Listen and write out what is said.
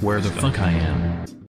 Where the fuck I am?